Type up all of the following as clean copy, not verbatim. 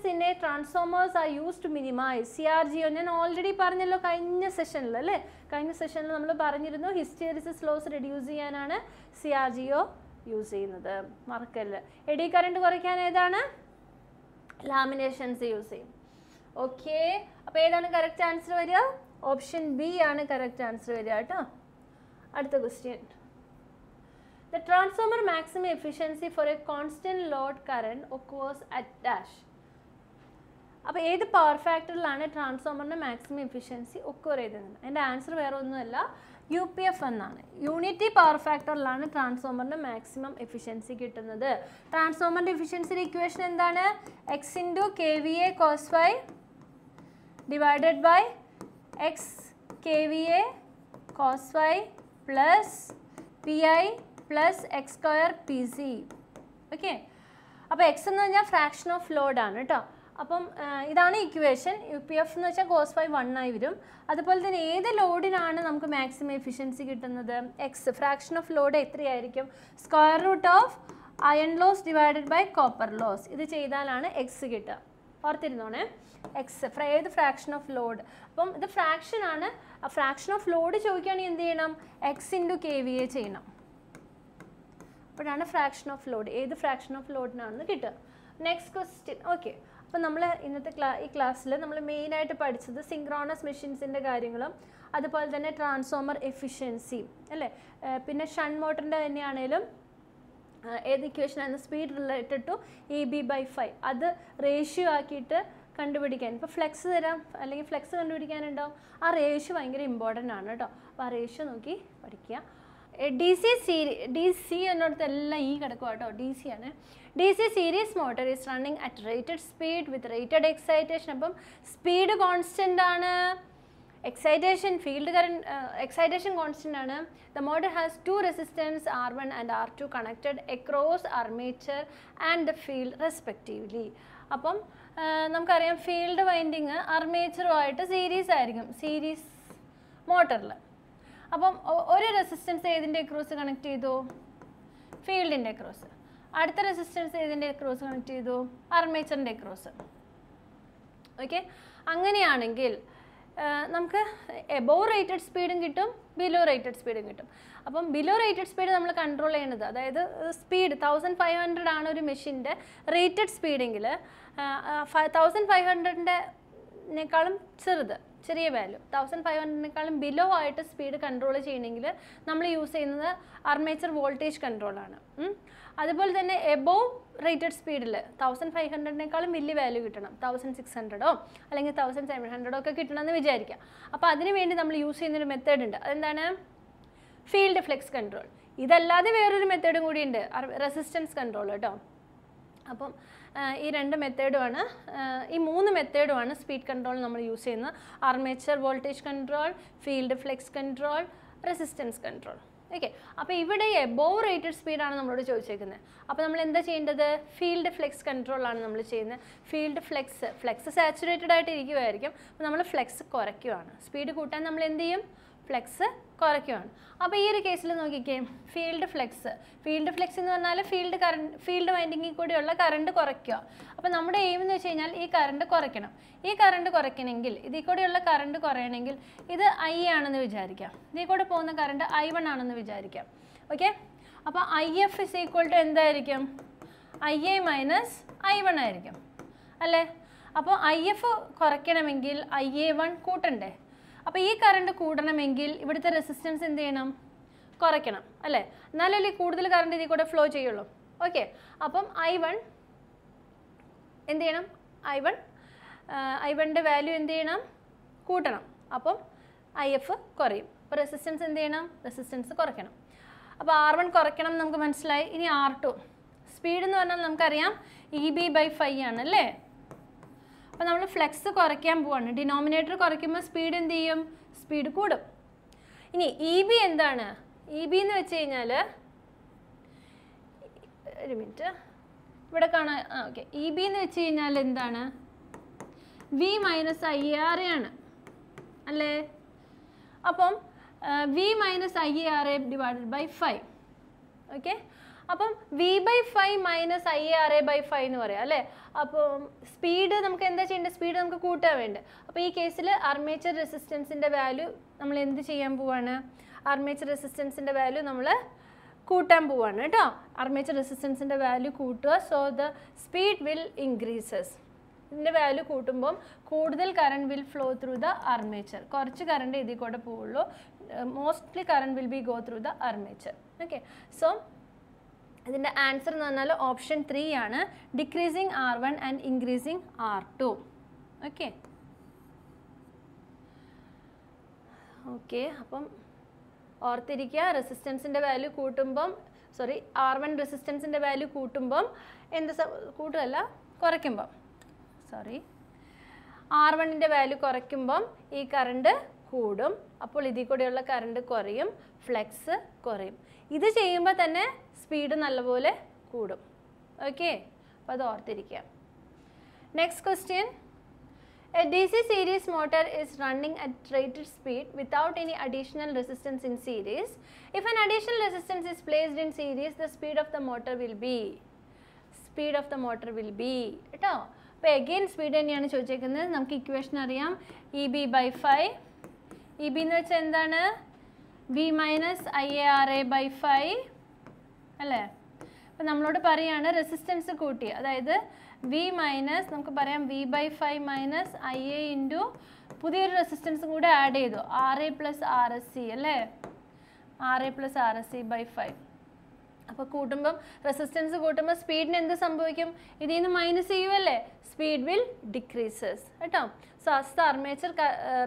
reactance in a transformers are used to minimize CRGO. I already parnello kainja session la le kainja session la nammal paranjirunnu hysteresis loss reduce cheyanana CRGO use cheynathu markkalla. Eddy current korikkan edana laminations use cheyum. Okay, appo edana correct answer variya? Option B aanu correct answer variya ata. Adutha question. The transformer maximum efficiency for a constant load current occurs at dash. Now, this power factor is transformer maximum efficiency occurs. And the answer is UPF. Unity power factor is transformer maximum efficiency. Transformer efficiency equation is x into kVA cos phi divided by x kVA cos phi plus pi plus x square pc. Okay, appo x ennu parnja fraction of load aanu ട്ടോ. Appom idana equation upf ennu vecha cos phi 1 ayi varum. Adupole than ede load inaanu namukku maximum efficiency kittunnathu? X fraction of load ethri aayirikkum? Square root of iron loss divided by copper loss. Idu cheydalana x kitta. ഓർത്തിരുന്നോണേ X ഏത് fraction of load. അപ്പം ഇത് fraction ആണ്. ആ fraction of load ചോദിക്കുകയാണെങ്കിൽ എന്ത് ചെയ്യണം? X into K V A ചെയ്യണം. അപ്പോഴാണ് ഫ്രാക്ഷൻ ഓഫ് ലോഡ്, ഏത് ഫ്രാക്ഷൻ ഓഫ് ലോഡിനാണെന്ന് കിട്ടുക. Next question. ഓക്കെ, അപ്പോൾ നമ്മൾ ഇന്നത്തെ ഈ ക്ലാസ്സിൽ നമ്മൾ മെയിനായിട്ട് പഠിച്ചത് സിങ്ക്രോണസ് മെഷീൻസിൻ്റെ കാര്യങ്ങളും അതുപോലെ തന്നെ ട്രാൻസ്ഫോമർ എഫിഷ്യൻസി അല്ലേ, പിന്നെ ഷണ്ട് മോട്ടറിൻ്റെ തന്നെയാണേലും ഏത് ഇക്വേഷൻ ആണ് speed related to A B by 5 അത് റേഷ്യോ ആക്കിയിട്ട് കണ്ടുപിടിക്കാൻ. ഇപ്പോൾ ഫ്ലെക്സ് തരാം അല്ലെങ്കിൽ ഫ്ലെക്സ് കണ്ടുപിടിക്കാനുണ്ടാവും, ആ റേഷ്യോ ഭയങ്കര ഇമ്പോർട്ടൻ്റ് ആണ് കേട്ടോ. അപ്പോൾ ആ റേഷ്യോ നോക്കി പഠിക്കുക. DC എന്നോടത്ത് എല്ലാം ഈ കിടക്കുക കേട്ടോ. DC ആണ്. DC series motor is running at rated speed with rated excitation. അപ്പം സ്പീഡ് കോൺസ്റ്റൻ്റ് ആണ്, excitation field current excitation constant ആണ്. The motor has two resistance R1 and R2 connected across armature and the field respectively. അപ്പം നമുക്കറിയാം field winding ആർമേച്ചറുമായിട്ട് series ആയിരിക്കും series മോട്ടറിൽ. അപ്പം ഒരു റെസിസ്റ്റൻസ് ഏതിൻ്റെ അക്രോസ് കണക്ട് ചെയ്തു? ഫീൽഡിൻ്റെ അക്രോസ്. അടുത്ത റെസിസ്റ്റൻസ് ഏതിൻ്റെ അക്രോസ് കണക്ട് ചെയ്തു? ആർമേച്ചറിൻ്റെ അക്രോസ്. ഓക്കെ, അങ്ങനെയാണെങ്കിൽ നമുക്ക് എബോവ് റേറ്റഡ് സ്പീഡും കിട്ടും ബിലോ റേറ്റഡ് സ്പീഡും കിട്ടും. അപ്പം ബിലോ റേറ്റഡ് സ്പീഡ് നമ്മൾ കൺട്രോൾ ചെയ്യണത്, അതായത് സ്പീഡ് 1500 ആണ് ഒരു മെഷീൻ്റെ റേറ്റഡ് സ്പീഡെങ്കിൽ 1500-നെക്കാളും ചെറുത് ചെറിയ വാല്യൂ 1500-നെക്കാളും ബിലോ ആയിട്ട് സ്പീഡ് കൺട്രോൾ ചെയ്യണമെങ്കിൽ നമ്മൾ യൂസ് ചെയ്യുന്നത് ആർമേച്ചർ വോൾട്ടേജ് കൺട്രോളാണ്. അതുപോലെ തന്നെ എബോവ് റേറ്റഡ് സ്പീഡിൽ 1500-നെക്കാളും വലിയ വാല്യൂ കിട്ടണം, 1600 അല്ലെങ്കിൽ 1700 ഒക്കെ കിട്ടണമെന്ന് വിചാരിക്കുക. അപ്പോൾ അതിനുവേണ്ടി നമ്മൾ യൂസ് ചെയ്യുന്നൊരു മെത്തേഡ് ഉണ്ട്, അതെന്താണ്? Field flux control. ഇതല്ലാതെ വേറൊരു മെത്തേഡും കൂടിയുണ്ട്, റെസിസ്റ്റൻസ് കൺട്രോൾ കേട്ടോ. അപ്പം ഈ രണ്ട് മെത്തേഡുമാണ്, ഈ മൂന്ന് മെത്തേഡുമാണ് സ്പീഡ് കൺട്രോൾ നമ്മൾ യൂസ് ചെയ്യുന്നത്. Armature voltage control, field flux control, resistance control. Okay, അപ്പോൾ ഇവിടെ എബോവ് റേറ്റഡ് സ്പീഡാണ് നമ്മളോട് ചോദിച്ചേക്കുന്നത്. അപ്പോൾ നമ്മൾ എന്താ ചെയ്യേണ്ടത്? ഫീൽഡ് ഫ്ലെക്സ് കൺട്രോളാണ് നമ്മൾ ചെയ്യുന്നത്. ഫീൽഡ് ഫ്ലെക്സ് സാച്ചുറേറ്റഡ് ആയിട്ട് ഇരിക്കുമായിരിക്കും, അപ്പോൾ നമ്മൾ ഫ്ലെക്സ് കുറയ്ക്കുകയാണ്. സ്പീഡ് കൂട്ടാൻ നമ്മൾ എന്ത് ചെയ്യും? ഫ്ലെക്സ് കുറയ്ക്കുകയാണ്. അപ്പോൾ ഈ ഒരു കേസിൽ നോക്കിക്കേ, ഫീൽഡ് ഫ്ലെക്സ് എന്ന് പറഞ്ഞാൽ ഫീൽഡ് വൈൻഡിങ്ങിൽ കൂടിയുള്ള കറണ്ട് കുറയ്ക്കുക. അപ്പോൾ നമ്മുടെ എയിം എന്ന് വെച്ച് കഴിഞ്ഞാൽ ഈ കറണ്ട് കുറയ്ക്കണം. ഈ കറണ്ട് കുറയ്ക്കണമെങ്കിൽ ഇതിൽ കൂടെയുള്ള കറണ്ട് കുറയണമെങ്കിൽ ഇത് I ആണെന്ന് വിചാരിക്കാം, ഇതിൽ കൂടെ പോകുന്ന കറണ്ട് I1 ആണെന്ന് വിചാരിക്കാം. ഓക്കെ, അപ്പോൾ IF ഇസ് ഈക്വൽ ടു എന്തായിരിക്കും? IA മൈനസ് I1 ആയിരിക്കും അല്ലേ. അപ്പോൾ IF കുറയ്ക്കണമെങ്കിൽ IA1 കൂട്ടണ്ടേ. അപ്പോൾ ഈ കറണ്ട് കൂടണമെങ്കിൽ ഇവിടുത്തെ റെസിസ്റ്റൻസ് എന്ത് ചെയ്യണം? കുറയ്ക്കണം അല്ലേ, എന്നാലല്ലേ കൂടുതൽ കറണ്ട് ഇതിൽ കൂടെ ഫ്ലോ ചെയ്യുള്ളൂ. ഓക്കെ, അപ്പം I1ൻ്റെ വാല്യൂ എന്ത് ചെയ്യണം? കൂട്ടണം. അപ്പം IF കുറയും. അപ്പോൾ റെസിസ്റ്റൻസ് എന്ത് ചെയ്യണം? റെസിസ്റ്റൻസ് കുറയ്ക്കണം. അപ്പോൾ R1 കുറയ്ക്കണം, നമുക്ക് മനസ്സിലായി. ഇനി R2 സ്പീഡ് എന്ന് പറഞ്ഞാൽ നമുക്കറിയാം EB/5 ആണ് അല്ലേ. അപ്പോൾ നമ്മൾ ഫ്ലെക്സ് കുറയ്ക്കാൻ പോവാണ്. ഡിനോമിനേറ്റർ കുറയ്ക്കുമ്പോൾ സ്പീഡ് എന്ത് ചെയ്യും? സ്പീഡ് കൂടും. ഇനി EB എന്താണ്? EB എന്ന് വെച്ച് കഴിഞ്ഞാൽ, ഒരു മിനിറ്റ് ഇവിടെ കാണാൻ, ഓക്കെ, EB എന്ന് വെച്ച് കഴിഞ്ഞാൽ എന്താണ്? V minus I A R A ആണ് അല്ലേ. അപ്പം V minus I A R A divided by 5. Okay, Then V by 5 minus IARA by 5. Then speed we have to do. In this case, armature resistance value armature resistance value armature resistance value so the speed will increases. The value kootumbo, current will flow through the armature. Korchu current idi koda poollo, mostly current will be go through the armature. Okay, so the answer is option 3 aanu, decreasing R1 and increasing R2. Okay. Okay. Appam orthirikya resistance inde value kootumbo, sorry R1 resistance inde value kootumbo, endha koodalla korakkumbo. Sorry, R1 value korrekkumbam, ee current koodum, appol idhi kodiyulla current koreyum, flux koreyum. Idu cheyyumba thanne speed nallapole koodum. Okay, appo adu orthirikka. Next question. A DC series motor is running at rated speed without any additional resistance in series. If an additional resistance is placed in series, the speed of the motor will be. Speed of the motor will be. Again, speed is equation EB by 5. EB is B minus IARA by 5. Now, we have resistance. That is V minus V by 5 minus IA into resistance add RA plus RSC. RA plus RSC by 5. Now, resistance is speed. This minus speed will decreases. So, as the armature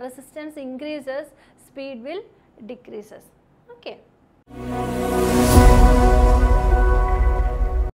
resistance increases, speed will decreases. Okay.